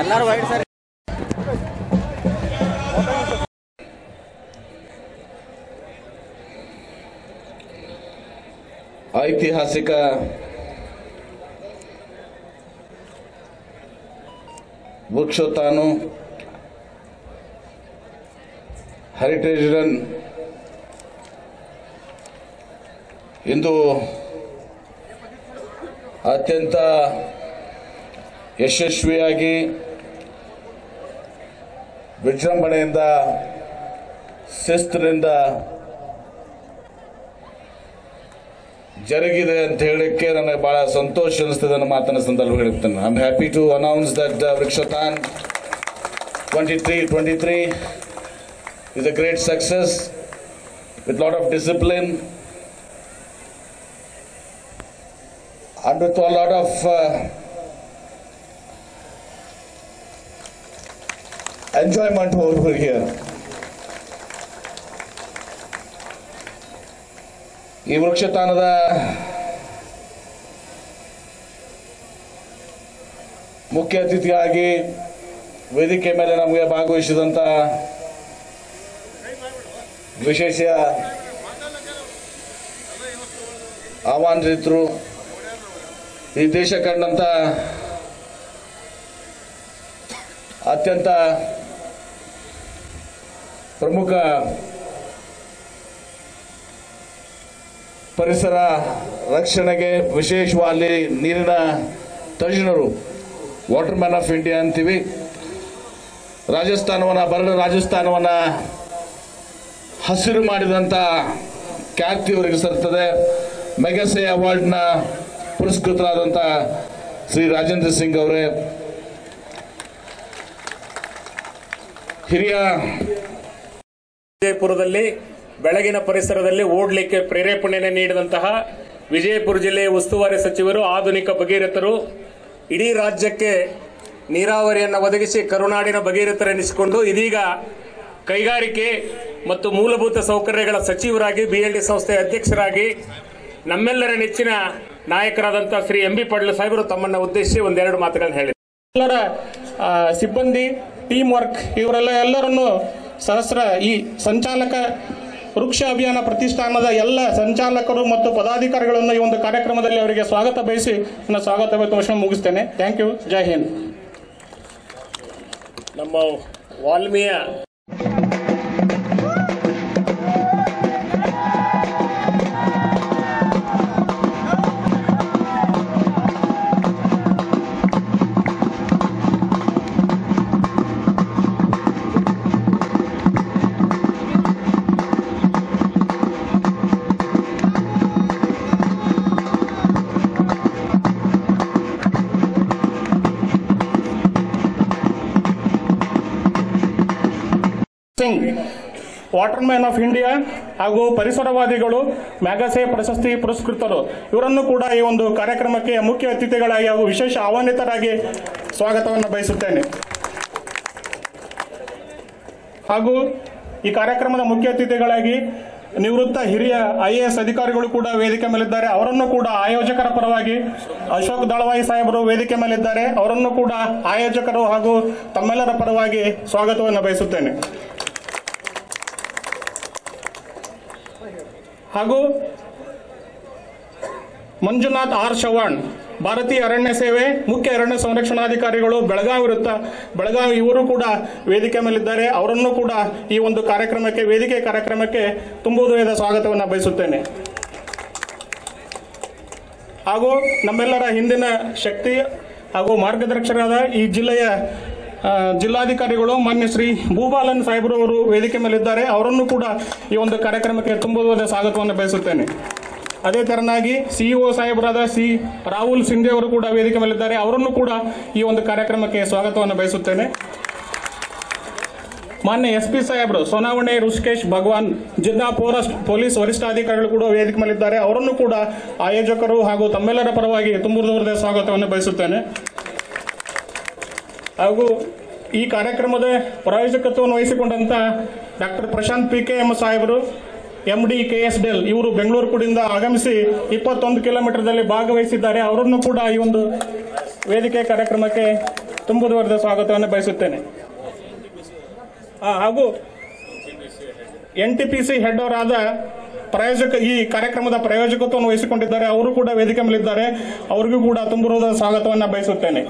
ಎಲ್ಲರೂ ವೈಡ್ ಸರ್ ಐತಿಹಾಸಿಕ वृक्षोत्थानों हेरिटेज रन इंदू अत्यंत यशस्वियागी विजृंभणेयिंद शिस्तिनिंद जरुगिदे ಅಂತ ಹೇಳಕ್ಕೆ ನನಗೆ ಬಹಳ ಸಂತೋಷ ಅನಿಸುತ್ತದೆ ನನ್ನ ಮಾತನ ಸಂದರ್ಭದಲ್ಲಿ ಹೇಳ್ತೀನಿ I am happy to announce that the Vrukshotthana twenty three twenty three is a great success with lot of discipline and with a lot of uh, enjoyment over here. ಈ ವೃಕ್ಷತಾನದ ಮುಖ್ಯ ಅತಿಥಿಯಾಗಿ ವೇದಿಕೆ ಮೇಲೆ ನಮಗೆ ಭಾಗವಹಿಸಿದಂತ ವಿಶೇಷ ಆಹ್ವಾನಿತರು ಈ ದೇಶ ಕಂಡಂತ ಅತ್ಯಂತ ಪ್ರಮುಖ ಪರಿಸರ ರಕ್ಷಣೆಗೆ ವಿಶೇಷವಾಗಿ ನೀರಿನ ತಜ್ಞರು ವಾಟರ್ ಮ್ಯಾನ್ ಆಫ್ ಇಂಡಿಯಾ ಅಂತೀವಿ. ರಾಜಸ್ಥಾನವನ್ನ ಬರಡ ರಾಜಸ್ಥಾನವನ್ನ ಹಸಿರು ಮಾಡಿದಂತ ಖ್ಯಾತಿ ಅವರಿಗೆ ಸರ್ತದೆ. ಮೆಗಾಸೆ ಅವಾರ್ಡ್ ನ ಪುರಸ್ಕೃತರಾದಂತ ಶ್ರೀ ರಾಜೇಂದ್ರ ಸಿಂಗ್ ಅವರೇ, ಹಿರಿಯ ವಿಜಯಪುರದಲ್ಲಿ ಬೆಳಗಿನ ಪರಿಸರದಲ್ಲಿ ಓಡಲಿಕ್ಕೆ ಪ್ರೇರೇಪಣೆಯನ್ನು ನೀಡಿದಂತಹ ವಿಜಯಪುರ ಜಿಲ್ಲೆಯ ಉಸ್ತುವಾರಿ ಸಚಿವರು, ಆಧುನಿಕ ಭಗೀರಥರು, ಇಡೀ ರಾಜ್ಯಕ್ಕೆ ನೀರಾವರಿಯನ್ನು ಒದಗಿಸಿ ಕರುನಾಡಿನ ಭಗೀರಥರೆನಿಸಿಕೊಂಡು ಇದೀಗ ಕೈಗಾರಿಕೆ ಮತ್ತು ಮೂಲಭೂತ ಸೌಕರ್ಯಗಳ ಸಚಿವರಾಗಿ, ಬಿಎಲ್ಡಿ ಸಂಸ್ಥೆಯ ಅಧ್ಯಕ್ಷರಾಗಿ ನಮ್ಮೆಲ್ಲರ ನೆಚ್ಚಿನ ನಾಯಕರಾದಂತಹ ಶ್ರೀ ಎಂ ಬಿ ಪಾಟೀಲ್ ಸಾಹೇಬರು ತಮ್ಮನ್ನು ಉದ್ದೇಶಿಸಿ ಒಂದೆರಡು ಮಾತುಗಳನ್ನು ಹೇಳಿದರು. ಎಲ್ಲರ ಸಿಬ್ಬಂದಿ, ಟೀಮ್ ವರ್ಕ್, ಇವರೆಲ್ಲ ಎಲ್ಲರನ್ನು ಸಹಸ್ರ ಈ ಸಂಚಾಲಕ ವೃಕ್ಷ ಅಭಿಯಾನ ಪ್ರತಿಷ್ಠಾನದ ಎಲ್ಲ ಸಂಚಾಲಕರು ಮತ್ತು ಪದಾಧಿಕಾರಿಗಳನ್ನು ಈ ಒಂದು ಕಾರ್ಯಕ್ರಮದಲ್ಲಿ ಅವರಿಗೆ ಸ್ವಾಗತ ಬಯಸಿ ನನ್ನ ಸ್ವಾಗತ ಭಾಷಣ ಮುಗಿಸ್ತೇನೆ. Thank you. ಜೈ ಹಿಂದ್. ನಮ್ಮ ವಾಲ್ಮೀಯ ವಾಟರ್ ಮ್ಯಾನ್ ಆಫ್ ಇಂಡಿಯಾ ಹಾಗೂ ಪರಿಸರವಾದಿಗಳು ಮ್ಯಾಗಸೆ ಪ್ರಶಸ್ತಿ ಪುರಸ್ಕೃತರು ಇವರನ್ನು ಕೂಡ ಈ ಒಂದು ಕಾರ್ಯಕ್ರಮಕ್ಕೆ ಮುಖ್ಯ ಅತಿಥಿಗಳಾಗಿ ಹಾಗೂ ವಿಶೇಷ ಆಹ್ವಾನಿತರಾಗಿ ಸ್ವಾಗತವನ್ನು ಬಯಸುತ್ತೇನೆ. ಹಾಗೂ ಈ ಕಾರ್ಯಕ್ರಮದ ಮುಖ್ಯ ಅತಿಥಿಗಳಾಗಿ ನಿವೃತ್ತ ಹಿರಿಯ ಐ ಎ ಎಸ್ ಅಧಿಕಾರಿಗಳು ಕೂಡ ವೇದಿಕೆ ಮೇಲಿದ್ದಾರೆ. ಅವರನ್ನು ಕೂಡ ಆಯೋಜಕರ ಪರವಾಗಿ ಅಶೋಕ್ ದಳವಾಯಿ ಸಾಹೇಬರು ವೇದಿಕೆ ಮೇಲಿದ್ದಾರೆ. ಅವರನ್ನು ಕೂಡ ಆಯೋಜಕರು ಹಾಗೂ ತಮ್ಮೆಲ್ಲರ ಪರವಾಗಿ ಸ್ವಾಗತವನ್ನು ಬಯಸುತ್ತೇನೆ. ಹಾಗೂ ಮಂಜುನಾಥ್ ಆರ್ ಚವ್ಹಾಣ್, ಭಾರತೀಯ ಅರಣ್ಯ ಸೇವೆ ಮುಖ್ಯ ಅರಣ್ಯ ಸಂರಕ್ಷಣಾಧಿಕಾರಿಗಳು ಬೆಳಗಾವಿ ವೃತ್ತ ಬೆಳಗಾವಿ, ಇವರು ಕೂಡ ವೇದಿಕೆ ಮೇಲಿದ್ದಾರೆ. ಅವರನ್ನು ಕೂಡ ಈ ಒಂದು ಕಾರ್ಯಕ್ರಮಕ್ಕೆ ವೇದಿಕೆ ಕಾರ್ಯಕ್ರಮಕ್ಕೆ ತುಂಬುವುದಯದ ಸ್ವಾಗತವನ್ನು ಬಯಸುತ್ತೇನೆ. ಹಾಗೂ ನಮ್ಮೆಲ್ಲರ ಹಿಂದಿನ ಶಕ್ತಿ ಹಾಗೂ ಮಾರ್ಗದರ್ಶಕರಾದ ಈ ಜಿಲ್ಲೆಯ ಜಿಲ್ಲಾಧಿಕಾರಿಗಳು ಮಾನ್ಯ ಶ್ರೀ ಭೂಬಾಲನ್ ಸಾಹೇಬರು ಅವರು ವೇದಿಕೆ ಮೇಲಿದ್ದಾರೆ. ಅವರನ್ನು ಕೂಡ ಈ ಒಂದು ಕಾರ್ಯಕ್ರಮಕ್ಕೆ ತುಂಬುವುದಾದ ಸ್ವಾಗತವನ್ನು ಬಯಸುತ್ತೇನೆ. ಅದೇ ತೆರನಾಗಿ ಸಿ ಇ ಒ ಸಾಹೇಬರಾದ ಸಿ ರಾಹುಲ್ ಸಿಂಧೆ ಅವರು ಕೂಡ ವೇದಿಕೆ ಮೇಲಿದ್ದಾರೆ. ಅವರನ್ನು ಕೂಡ ಈ ಒಂದು ಕಾರ್ಯಕ್ರಮಕ್ಕೆ ಸ್ವಾಗತವನ್ನು ಬಯಸುತ್ತೇನೆ. ಮಾನ್ಯ ಎಸ್ ಪಿ ಸಾಹೇಬರು ಸೋನಾವಣೆ ಋಷಿಕೇಶ್ ಭಗವಾನ್, ಜಿಲ್ಲಾ ಪೊಲೀಸ್ ವರಿಷ್ಠಾಧಿಕಾರಿಗಳು ಕೂಡ ವೇದಿಕೆ ಮೇಲಿದ್ದಾರೆ. ಅವರನ್ನು ಕೂಡ ಆಯೋಜಕರು ಹಾಗೂ ತಮ್ಮೆಲ್ಲರ ಪರವಾಗಿ ತುಂಬುವುದಾದ ಸ್ವಾಗತವನ್ನು ಬಯಸುತ್ತೇನೆ. ಹಾಗೂ ಈ ಕಾರ್ಯಕ್ರಮದ ಪ್ರಾಯೋಜಕತ್ವವನ್ನು ವಹಿಸಿಕೊಂಡಂತ ಡಾಕ್ಟರ್ ಪ್ರಶಾಂತ್ ಪಿಕೆ ಎಂ ಸಾಹೇಬರು ಎಂಡಿ ಕೆಎಸ್ಡಿಎಲ್ ಇವರು ಬೆಂಗಳೂರು ಕೂಡಿಂದ ಆಗಮಿಸಿ ಇಪ್ಪತ್ತೊಂದು ಕಿಲೋಮೀಟರ್ ದಲ್ಲಿ ಭಾಗವಹಿಸಿದ್ದಾರೆ ಅವರನ್ನು ಕೂಡ ಈ ಒಂದು ವೇದಿಕೆ ಕಾರ್ಯಕ್ರಮಕ್ಕೆ ತುಂಬುದವರದ ಸ್ವಾಗತವನ್ನು ಬಯಸುತ್ತೇನೆ ಹಾಗೂ ಎನ್ಟಿಪಿಸಿ ಹೆಡ್ ಅವರಾದ ಪ್ರಾಯೋಜಕ ಈ ಕಾರ್ಯಕ್ರಮದ ಪ್ರಾಯೋಜಕತ್ವವನ್ನು ವಹಿಸಿಕೊಂಡಿದ್ದಾರೆ ಅವರು ಕೂಡ ವೇದಿಕೆ ಮೇಲೆ ಇದ್ದಾರೆ ಅವರಿಗೂ ಕೂಡ ತುಂಬುದವರದ ಸ್ವಾಗತವನ್ನು ಬಯಸುತ್ತೇನೆ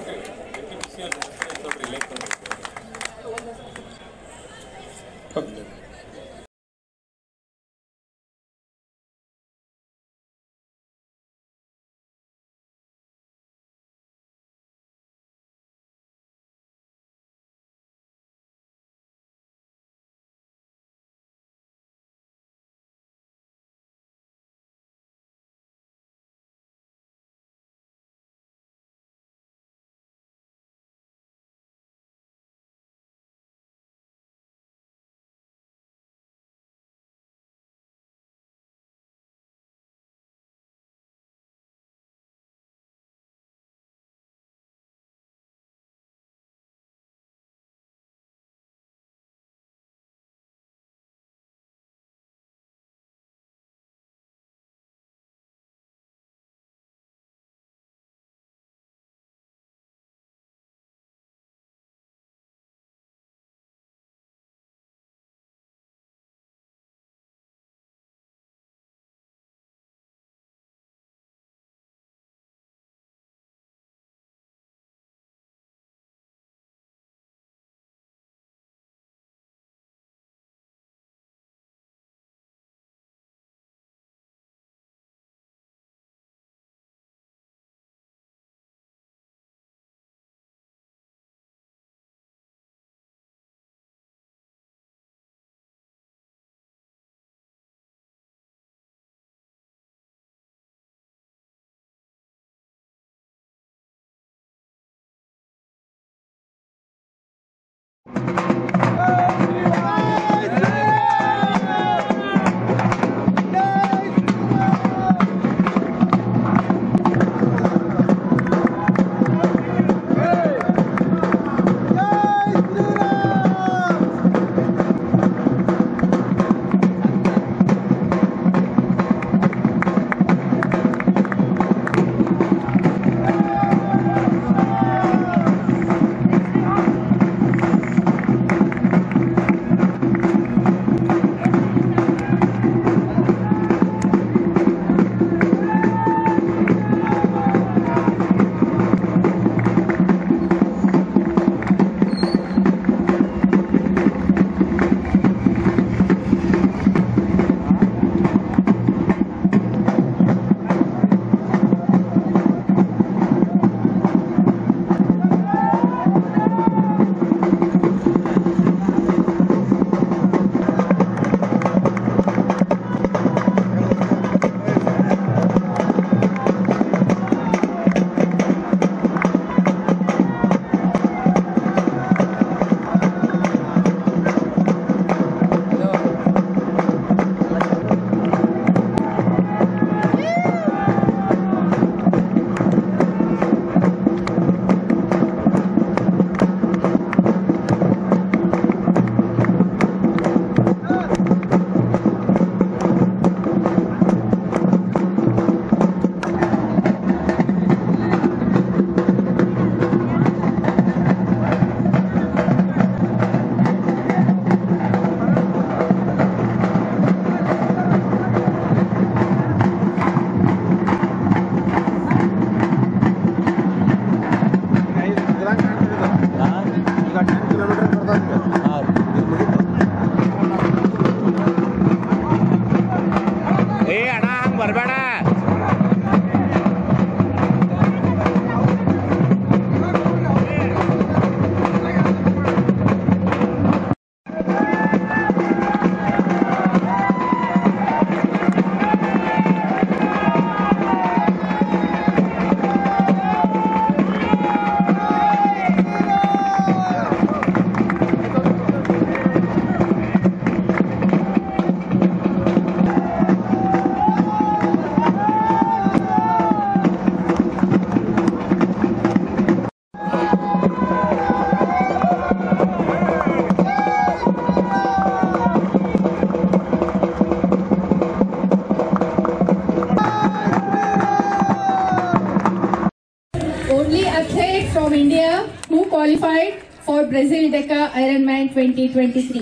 Brazil iron man twenty twenty three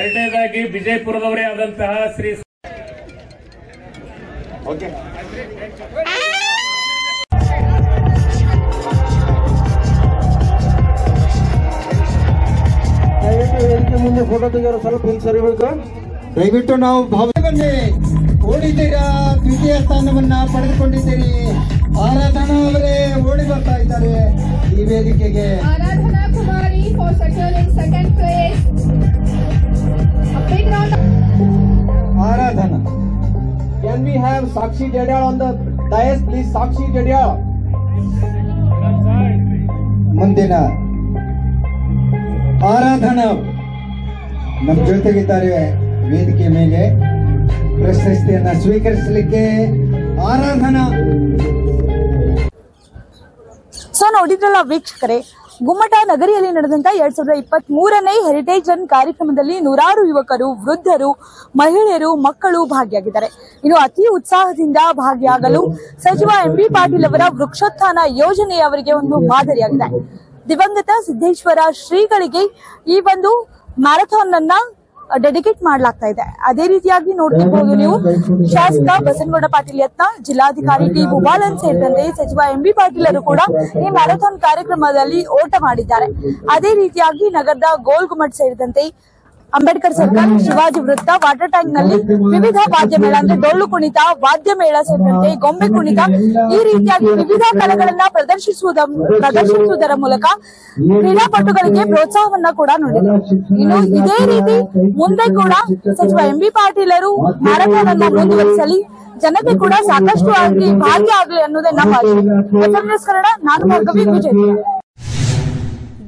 ಎರಡನೇದಾಗಿ ವಿಜಯಪುರದವರೇ ಆದಂತಹ ಶ್ರೀ ಓಕೆ ದಯವಿಟ್ಟು ಮುಂದೆ ಫೋಟೋ ತೆಗೆಯರು ಸ್ವಲ್ಪ ಹಿಂದೆ ಸರಿಬೇಕು ದಯವಿಟ್ಟು ನಾವು ಭಾವನೆ ಓಡಿದ್ದೀರಾ ದ್ವಿತೀಯ ಸ್ಥಾನವನ್ನ ಪಡೆದುಕೊಂಡಿದ್ದೀರಿ ಆರಾಧನಾ ಅವರೇ ಓಡಿ ಬರ್ತಾ ಇದ್ದಾರೆ ಈ ವೇದಿಕೆಗೆ Aradhana Kumari for securing second place Aradhana, can we have Sakshi Jadiyal on the dais, please? Sakshi Jadiyal, Mandina, Aradhana, ನಮ್ಮ ಜೊತೆಗಿದ್ದಾರೆ ವೇದಿಕೆ ಮೇಲೆ ಪ್ರಶಸ್ತಿಯನ್ನು ಸ್ವೀಕರಿಸಲಿಕ್ಕೆ ಆರಾಧನಾ. ಸೊ ನೋಡಿದ್ರಲ್ಲ ವೀಕ್ಷಕರೇ, ಗುಮ್ಮಟ ನಗರಿಯಲ್ಲಿ ನಡೆದಂತ ಎರಡ್ ಸಾವಿರದ ಇಪ್ಪತ್ತ್ ಮೂರನೇ ಹೆರಿಟೇಜ್ ರನ್ ಕಾರ್ಯಕ್ರಮದಲ್ಲಿ ನೂರಾರು ಯುವಕರು, ವೃದ್ಧರು, ಮಹಿಳೆಯರು, ಮಕ್ಕಳು ಭಾಗಿಯಾಗಿದ್ದಾರೆ. ಇನ್ನು ಅತಿ ಉತ್ಸಾಹದಿಂದ ಭಾಗಿಯಾಗಲು ಸಚಿವ ಎಂಬಿ ಪಾಟೀಲ್ ಅವರ ವೃಕ್ಷೋತ್ಥಾನ ಯೋಜನೆ ಅವರಿಗೆ ಒಂದು ಮಾದರಿಯಾಗಿದೆ. ದಿವಂಗತ ಸಿದ್ದೇಶ್ವರ ಶ್ರೀಗಳಿಗೆ ಈ ಒಂದು ಮ್ಯಾರಥಾನ್ ಅನ್ನ ಡೆಡಿಕೇಟ್ ಮಾಡಲಾಗ್ತಾ ಇದೆ. ಅದೇ ರೀತಿಯಾಗಿ ನೋಡ್ತಿರ್ಬಹುದು ನೀವು, ಶಾಸಕ ಬಸನಗೌಡ ಪಾಟೀಲ್ ಯತ್ನ, ಜಿಲ್ಲಾಧಿಕಾರಿ ಟಿ ಭೂಬಾಲನ್ ಸೇರಿದಂತೆ ಸಚಿವ ಎಂಬಿ ಪಾಟೀಲ್ ಅವರು ಕೂಡ ಈ ಮ್ಯಾರಥಾನ್ ಕಾರ್ಯಕ್ರಮದಲ್ಲಿ ಓಟ ಮಾಡಿದ್ದಾರೆ. ಅದೇ ರೀತಿಯಾಗಿ ನಗರದ ಗೋಲ್ ಗುಮ್ಮಟ್ ಸೇರಿದಂತೆ ಅಂಬೇಡ್ಕರ್ ಸರ್ಕಲ್, ಶಿವಾಜಿ ವೃತ್ತ, ವಾಟರ್ ಟ್ಯಾಂಕ್ ನಲ್ಲಿ ವಿವಿಧ ವಾದ್ಯ ಮೇಳ ಅಂದ್ರೆ ಡೊಳ್ಳು ಕುಣಿತ, ವಾದ್ಯ ಮೇಳ ಸೇರಿದಂತೆ ಗೊಂಬೆ ಕುಣಿತ, ಈ ರೀತಿಯಾಗಿ ವಿವಿಧ ಕಲೆಗಳನ್ನ ಪ್ರದರ್ಶಿಸುವುದ ಪ್ರದರ್ಶಿಸುವುದರ ಮೂಲಕ ಕ್ರೀಡಾಪಟುಗಳಿಗೆ ಪ್ರೋತ್ಸಾಹವನ್ನ ಕೂಡ ನೀಡಿದೆ. ಇನ್ನು ಇದೇ ರೀತಿ ಮುಂದೆ ಕೂಡ ಸಚಿವ ಎಂಬಿ ಪಾಟೀಲರು ಮ್ಯಾರಥಾನ್ ಅನ್ನ ಮುಂದುವರಿಸಲಿ, ಜನತೆ ಕೂಡ ಸಾಕಷ್ಟು ಆಗಿ ಭಾಗಿಯಾಗಲಿ ಅನ್ನೋದೇ ನಮ್ಮ ಆಶಯ. ನಾನು ಭಾಗವಿ Vijayapura.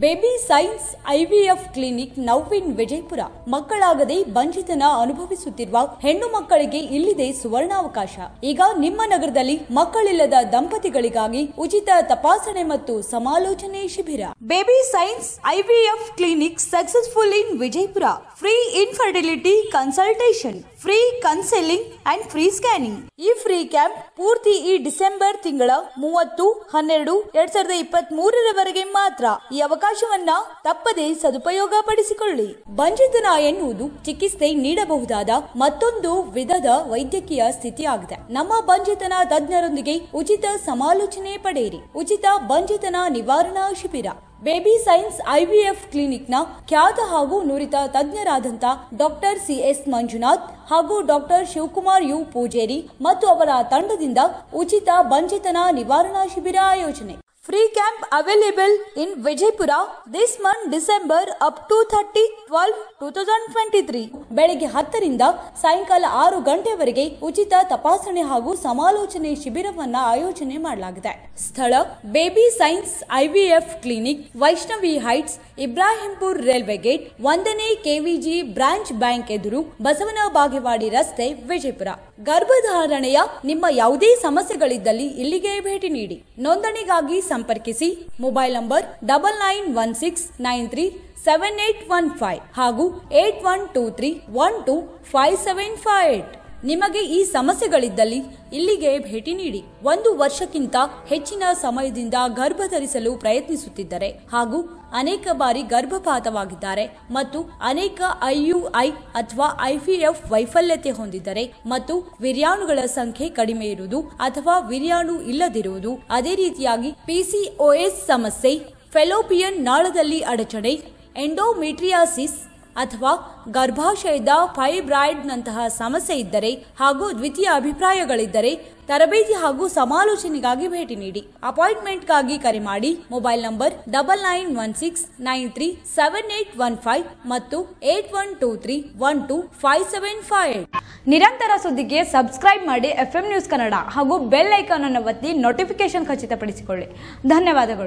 Baby science IVF clinic now in Vijayapura. ಮಕ್ಕಳಾಗದೆ ಬಂಜಿತನ ಅನುಭವಿಸುತ್ತಿರುವ ಹೆಣ್ಣು ಮಕ್ಕಳಿಗೆ ಇಲ್ಲಿದೆ ಸುವರ್ಣಾವಕಾಶ. ಈಗ ನಿಮ್ಮ ನಗರದಲ್ಲಿ ಮಕ್ಕಳಿಲ್ಲದ ದಂಪತಿಗಳಿಗಾಗಿ ಉಚಿತ ತಪಾಸಣೆ ಮತ್ತು ಸಮಾಲೋಚನೆ ಶಿಬಿರ. Baby science IVF clinic successful in Vijayapura. Free infertility consultation, free counselling and free scanning. ಈ ಫ್ರೀ ಕ್ಯಾಂಪ್ ಪೂರ್ತಿ ಈ ಡಿಸೆಂಬರ್ ತಿಂಗಳ ಮೂವತ್ತು ಹನ್ನೆರಡು ಎರಡ್ ಸಾವಿರದ ಇಪ್ಪತ್ತ್ ಮೂರರವರೆಗೆ ಮಾತ್ರ. ಈ ಅವಕಾಶವನ್ನ ತಪ್ಪದೇ ಸದುಪಯೋಗ ಪಡಿಸಿಕೊಳ್ಳಿ. ಬಂಜಿತನ ಎನ್ನುವುದು ಚಿಕಿತ್ಸೆ ನೀಡಬಹುದಾದ ಮತ್ತೊಂದು ವಿಧದ ವೈದ್ಯಕೀಯ ಸ್ಥಿತಿಯಾಗಿದೆ. ನಮ್ಮ ಬಂಜಿತನ ತಜ್ಞರೊಂದಿಗೆ ಉಚಿತ ಸಮಾಲೋಚನೆ ಪಡೆಯಿರಿ. ಉಚಿತ ಬಂಜಿತನ ನಿವಾರಣಾ ಶಿಬಿರ. ಬೇಬಿ ಸೈನ್ಸ್ ಐವಿಎಫ್ ಕ್ಲಿನಿಕ್ನ ಖ್ಯಾತ ಹಾಗೂ ನುರಿತ ತಜ್ಞರಾದಂಥ ಡಾಕ್ಟರ್ ಸಿಎಸ್ ಮಂಜುನಾಥ್ ಹಾಗೂ ಡಾಕ್ಟರ್ ಶಿವಕುಮಾರ್ ಯು ಪೂಜೇರಿ ಮತ್ತು ಅವರ ತಂಡದಿಂದ ಉಚಿತ ಬಂಜಿತನ ನಿವಾರಣಾ ಶಿಬಿರ ಆಯೋಜನೆ. Free camp available in Vijayapura this month December up to thirty twelve two thousand twenty three. ಬೆಳಗ್ಗೆ ಹತ್ತರಿಂದ ಸಾಯಂಕಾಲ ಆರು ಗಂಟೆವರೆಗೆ ಉಚಿತ ತಪಾಸಣೆ ಹಾಗೂ ಸಮಾಲೋಚನೆ ಶಿಬಿರವನ್ನ ಆಯೋಜನೆ ಮಾಡಲಾಗಿದೆ. ಸ್ಥಳ baby science IVF clinic, Vaishnavi heights, Ibrahimpur railway gate, ಒಂದನೇ ಕೆವಿಜಿ ಬ್ರಾಂಚ್ ಬ್ಯಾಂಕ್ ಎದುರು, ಬಸವನ ಬಾಗೇವಾಡಿ ರಸ್ತೆ, ವಿಜಯಪುರ. ಗರ್ಭಧಾರಣೆಯ ನಿಮ್ಮ ಯಾವುದೇ ಸಮಸ್ಯೆಗಳಿದ್ದಲ್ಲಿ ಇಲ್ಲಿಗೆ ಭೇಟಿ ನೀಡಿ. ನೋಂದಣಿಗಾಗಿ ಸಂಪರ್ಕಿಸಿ mobile number double nine one six nine three seven eight one five ಹಾಗೂ eight one two three one two five seven five eight. ನಿಮಗೆ ಈ ಸಮಸ್ಯೆಗಳಿದ್ದಲ್ಲಿ ಇಲ್ಲಿಗೆ ಭೇಟಿ ನೀಡಿ. ಒಂದು ವರ್ಷಕ್ಕಿಂತ ಹೆಚ್ಚಿನ ಸಮಯದಿಂದ ಗರ್ಭ ಧರಿಸಲು ಪ್ರಯತ್ನಿಸುತ್ತಿದ್ದರೆ ಹಾಗೂ ಅನೇಕ ಬಾರಿ ಗರ್ಭಪಾತವಾಗಿದ್ದಾರೆ ಮತ್ತು ಅನೇಕ ಐಯುಐ ಅಥವಾ ಐವಿಎಫ್ ವೈಫಲ್ಯತೆ ಹೊಂದಿದ್ದಾರೆ ಮತ್ತು ವಿರ್ಯಾಣುಗಳ ಸಂಖ್ಯೆ ಕಡಿಮೆ ಇರುವುದು ಅಥವಾ ವಿರ್ಯಾಣು ಇಲ್ಲದಿರುವುದು, ಅದೇ ರೀತಿಯಾಗಿ ಪಿಸಿಒಎಸ್ ಸಮಸ್ಯೆ, ಫೆಲೋಪಿಯನ್ ನಾಳದಲ್ಲಿ ಅಡಚಣೆ, ಎಂಡೋಮೆಟ್ರಿಯಾಸಿಸ್ ಅಥವಾ ಗರ್ಭಾಶಯದ ಫೈಬ್ರಾಯ್ಡ್ನಂತಹ ಸಮಸ್ಯೆ ಇದ್ದರೆ ಹಾಗೂ ದ್ವಿತೀಯ ಅಭಿಪ್ರಾಯಗಳಿದ್ದರೆ ತರಬೇತಿ ಹಾಗೂ ಸಮಾಲೋಚನೆಗಾಗಿ ಭೇಟಿ ನೀಡಿ. ಅಪಾಯಿಂಟ್ಮೆಂಟ್ಗಾಗಿ ಕರೆ ಮಾಡಿ mobile number double nine one six nine three seven eight one five ಮತ್ತು eight one two three one two five seven five eight. ನಿರಂತರ ಸುದ್ದಿಗೆ ಸಬ್ಸ್ಕ್ರೈಬ್ ಮಾಡಿ ಎಫ್ ಎಂ ನ್ಯೂಸ್ ಕನ್ನಡ ಹಾಗೂ ಬೆಲ್ ಐಕಾನ್ ಅನ್ನು ಒತ್ತಿ ನೋಟಿಫಿಕೇಶನ್ ಖಚಿತಪಡಿಸಿಕೊಳ್ಳಿ. ಧನ್ಯವಾದಗಳು.